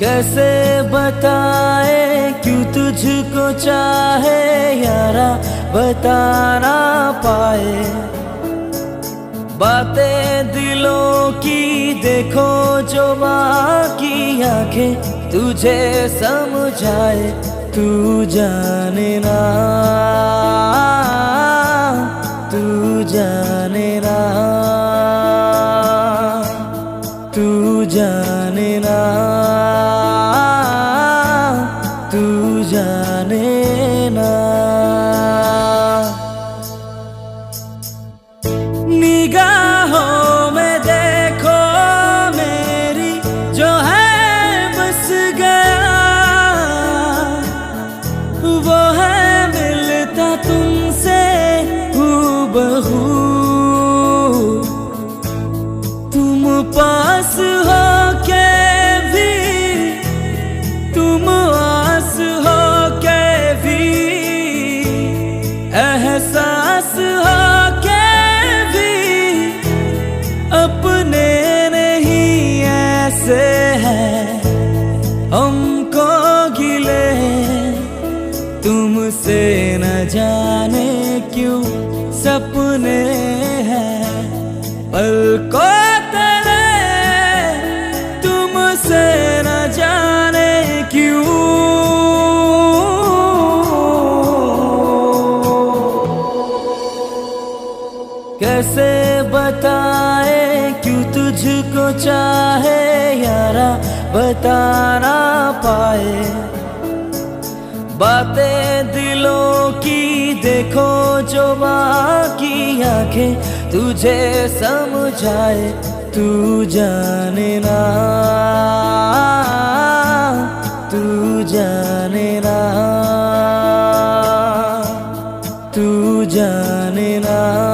कैसे बताए क्यों तुझको चाहे यारा, बता ना पाए बातें दिलों की। देखो जो बाकी आंखें तुझे समझाए, तू जाने ना, तू जाने ना, तू जाने ना, तू जाने ना। निगाहों में देखो मेरी, जो है बस गया वो है मिलता तुमसे हूबहू। तुम पास हो के भी, तुम आस हो के भी, एहसास हो के भी, अपने नहीं ऐसे है हमको गिले। तुमसे न जाने क्यों सपने हैं पलकों तले, तुमसे न जाने क्यों। कैसे बताए क्यों तुझको चाहे यारा, बता ना पाए बातें दिलों की। देखो जो बाकी आंखें तुझे समझाए, तू जाने ना, तू जाने ना, तू जाने ना।